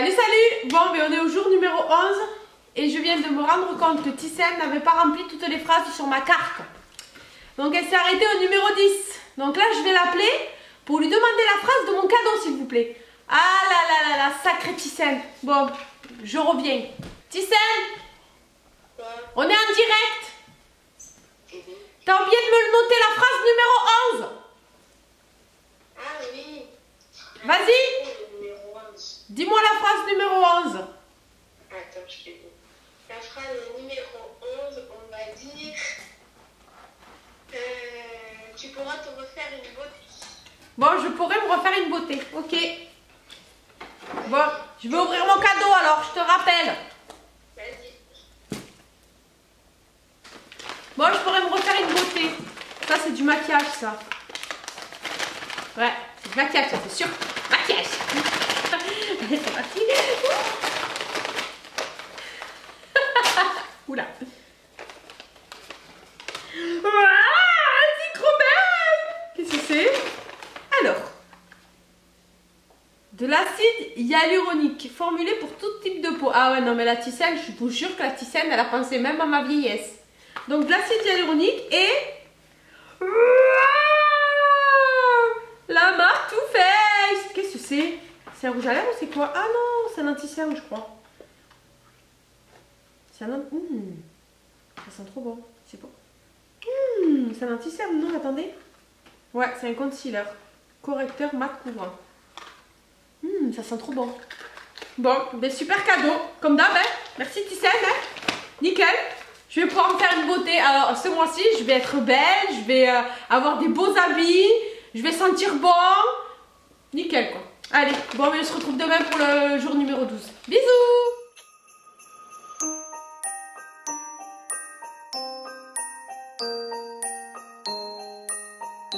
Salut. Bon, ben on est au jour numéro 11 et je viens de me rendre compte que Tyssen n'avait pas rempli toutes les phrases sur ma carte. Donc elle s'est arrêtée au numéro 10. Donc là je vais l'appeler pour lui demander la phrase de mon cadeau, s'il vous plaît. Ah là là là là, sacré Tyssen. Bon, je reviens. Tyssen, ouais. On est en direct. T'as oublié de me noter la phrase numéro 11. Ah oui. Vas-y. Dis-moi la phrase numéro 11. Attends, je te dis. La phrase numéro 11, on va dire... tu pourras te refaire une beauté. Bon, je pourrais me refaire une beauté. Ok. Bon, je vais ouvrir mon cadeau alors, je te rappelle. Vas-y. Bon, je pourrais me refaire une beauté. Ça, c'est du maquillage, ça. Ouais, c'est du maquillage, ça, c'est sûr. Maquillage. C'est parti. Oula. C'est trop belle. Qu'est-ce que c'est? Alors, de l'acide hyaluronique formulé pour tout type de peau. Ah ouais, non mais la Tyssen, je vous jure que la Tyssen, elle a pensé même à ma vieillesse. Donc de l'acide hyaluronique et la marque Too Faced. Qu'est-ce que c'est? C'est un rouge à lèvres ou c'est quoi? Ah non, c'est un anti-cerne, je crois. C'est un anti... Ça sent trop bon. C'est bon. C'est un anti-cerne, non? Attendez. Ouais, c'est un concealer. Correcteur mat couvrant. Ça sent trop bon. Bon, des super cadeaux. Comme d'hab, hein. Merci Tyssen, hein. Nickel. Je vais pouvoir me faire une beauté. Alors, ce mois-ci, je vais être belle. Je vais avoir des beaux habits. Je vais sentir bon. Nickel, quoi. Allez, bon, on se retrouve demain pour le jour numéro 12. Bisous!